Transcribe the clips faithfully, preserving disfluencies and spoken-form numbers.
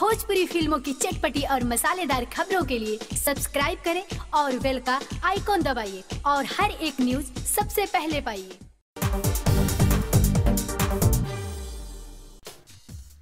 भोजपुरी फिल्मों की चटपटी और मसालेदार खबरों के लिए सब्सक्राइब करें और बेल का आइकॉन दबाइए और हर एक न्यूज सबसे पहले पाइए।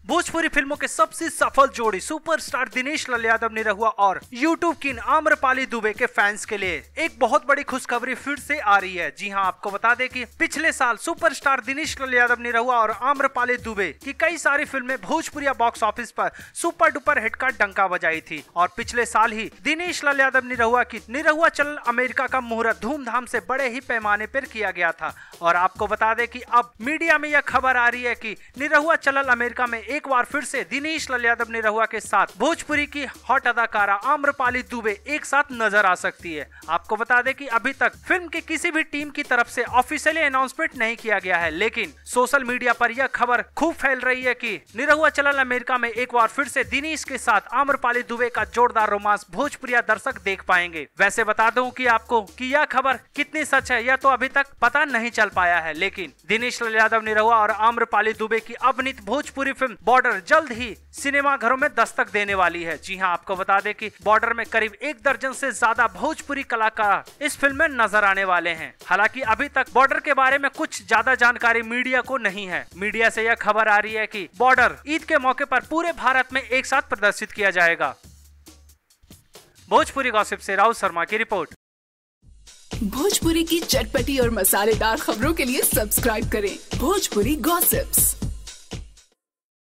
भोजपुरी फिल्मों के सबसे सफल जोड़ी सुपरस्टार दिनेश लाल यादव निरहुआ और यूट्यूब किंग आम्रपाली दुबे के फैंस के लिए एक बहुत बड़ी खुशखबरी फिर से आ रही है। जी हां, आपको बता दें कि पिछले साल सुपरस्टार दिनेश लाल यादव निरहुआ और आम्रपाली दुबे की कई सारी फिल्में भोजपुरी बॉक्स ऑफिस पर सुपर डुपर हिट का डंका बजाई थी और पिछले साल ही दिनेश लाल यादव निरहुआ की निरहुआ चलल अमेरिका का मुहूर्त धूमधाम से बड़े ही पैमाने पर किया गया था। और आपको बता दें कि अब मीडिया में यह खबर आ रही है कि निरहुआ चलल अमेरिका में एक बार फिर से दिनेश लाल यादव निरहुआ के साथ भोजपुरी की हॉट अदाकारा आम्रपाली दुबे एक साथ नजर आ सकती है। आपको बता दें कि अभी तक फिल्म की किसी भी टीम की तरफ से ऑफिशियली अनाउंसमेंट नहीं किया गया है, लेकिन सोशल मीडिया पर यह खबर खूब फैल रही है कि निरहुआ चलल अमेरिका में एक बार फिर से दिनेश के साथ आम्रपाली दुबे का जोरदार रोमांस भोजपुरी दर्शक देख पाएंगे। वैसे बता दूं कि आपको कि यह खबर कितनी सच है यह तो अभी तक पता नहीं चल पाया है, लेकिन दिनेश लाल यादव निरहुआ और आम्रपाली दुबे की अभिनीत भोजपुरी फिल्म बॉर्डर जल्द ही सिनेमा घरों में दस्तक देने वाली है। जी हां, आपको बता दें कि बॉर्डर में करीब एक दर्जन से ज्यादा भोजपुरी कलाकार इस फिल्म में नजर आने वाले हैं। हालांकि अभी तक बॉर्डर के बारे में कुछ ज्यादा जानकारी मीडिया को नहीं है। मीडिया से यह खबर आ रही है कि बॉर्डर ईद के मौके पर पूरे भारत में एक साथ प्रदर्शित किया जाएगा। भोजपुरी गॉसिप से राव शर्मा की रिपोर्ट। भोजपुरी की चटपटी और मसालेदार खबरों के लिए सब्सक्राइब करें भोजपुरी गॉसिप्स।